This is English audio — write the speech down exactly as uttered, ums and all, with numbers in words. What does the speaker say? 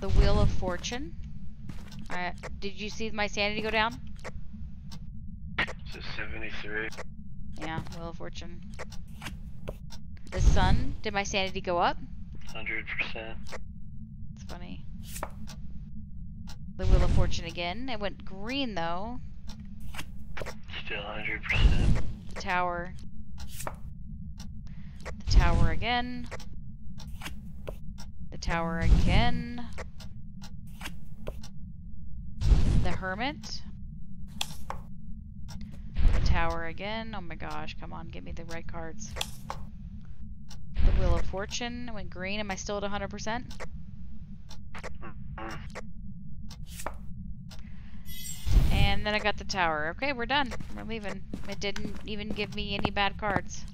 the Wheel of Fortune. Alright, did you see my sanity go down? It's seventy-three. Yeah, Wheel of Fortune. The sun, did my sanity go up? one hundred percent. It's funny. The Wheel of Fortune again. It went green though. Still one hundred percent. The tower. The tower again. The tower again. The hermit. The tower again. Oh my gosh, come on, give me the red cards. The Wheel of Fortune went green. Am I still at one hundred percent? And then I got the tower. Okay, we're done. We're leaving. It didn't even give me any bad cards.